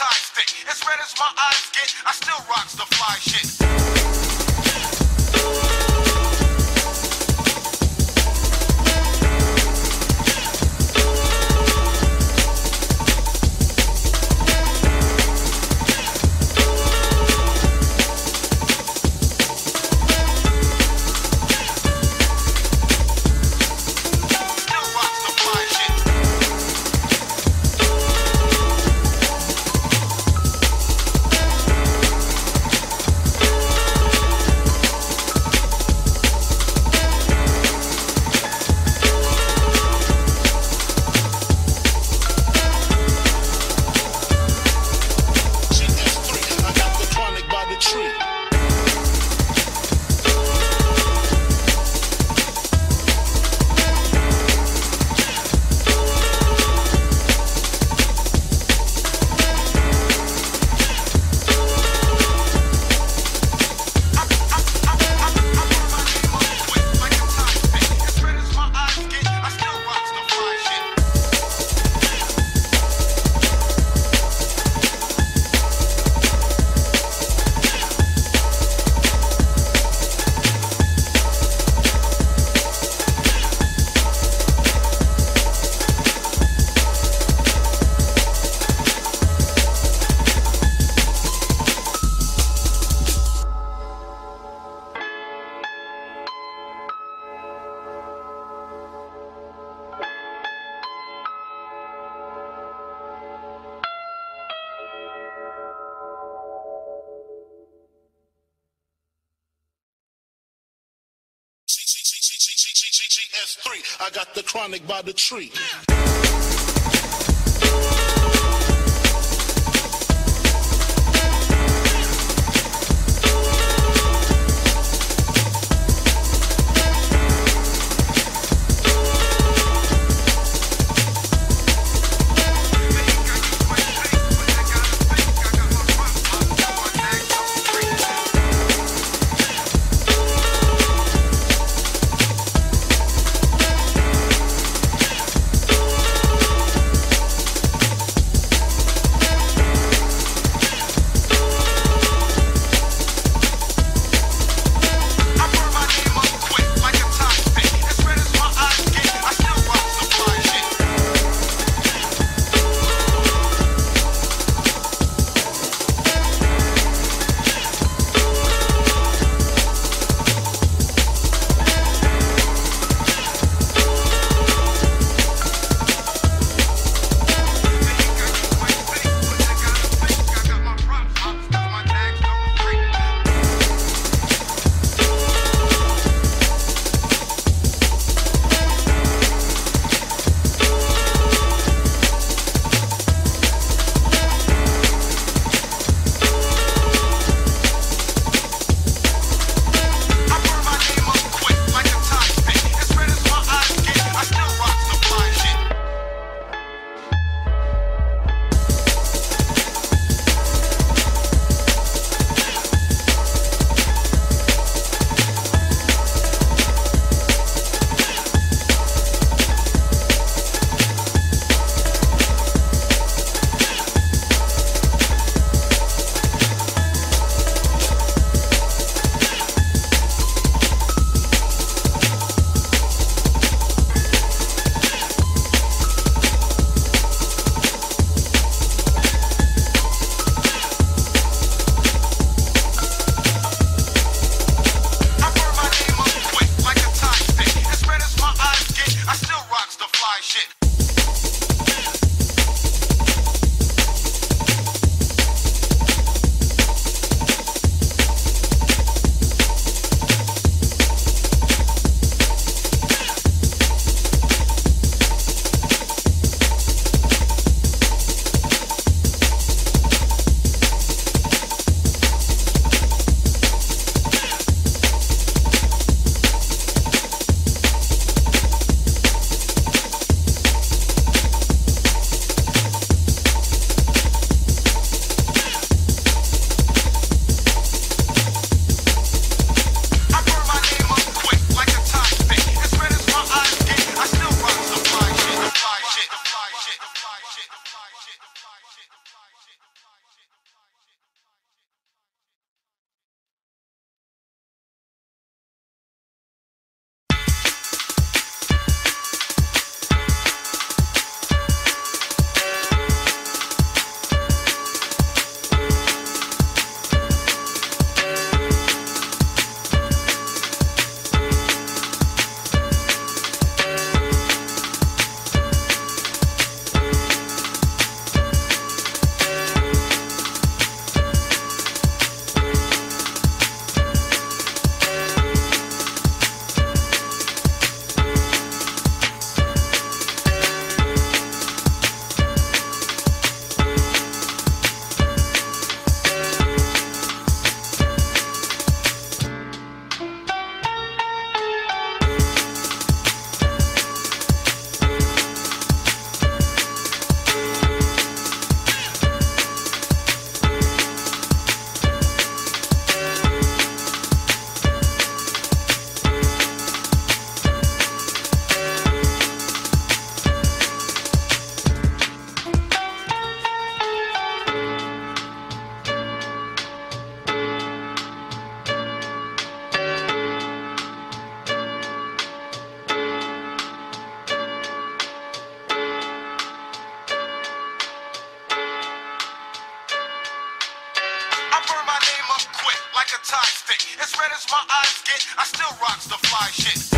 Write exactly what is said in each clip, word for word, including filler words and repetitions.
tie stick. As red as my eyes get, I still rocks the fly shit. G G S three, I got the chronic by the tree. much my eyes get, I still rocks the fly shit.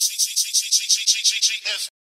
G G G G G G G S